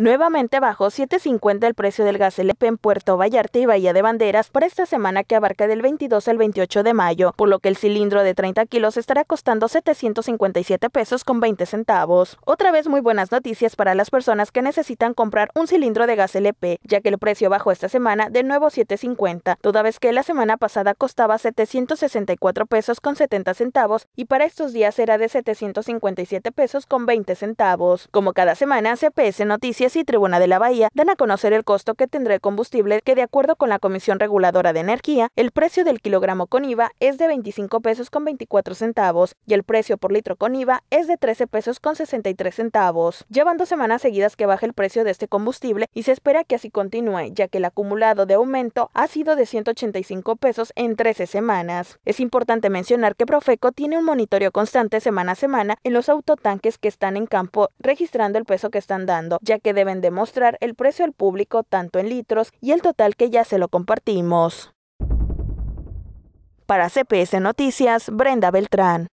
Nuevamente bajó 7.50 el precio del gas LP en Puerto Vallarta y Bahía de Banderas para esta semana que abarca del 22 al 28 de mayo, por lo que el cilindro de 30 kilos estará costando $757.20. Otra vez muy buenas noticias para las personas que necesitan comprar un cilindro de gas LP, ya que el precio bajó esta semana de nuevo 7.50, toda vez que la semana pasada costaba $764.70 y para estos días será de $757.20. Como cada semana, CPS Noticias y Tribuna de la Bahía dan a conocer el costo que tendrá el combustible, que de acuerdo con la Comisión Reguladora de Energía, el precio del kilogramo con IVA es de $25.24 y el precio por litro con IVA es de $13.63. Llevan 2 semanas seguidas que baja el precio de este combustible y se espera que así continúe, ya que el acumulado de aumento ha sido de $185 en 13 semanas. Es importante mencionar que Profeco tiene un monitoreo constante semana a semana en los autotanques que están en campo, registrando el peso que están dando, ya que deben demostrar el precio al público tanto en litros y el total, que ya se lo compartimos. Para CPS Noticias, Brenda Beltrán.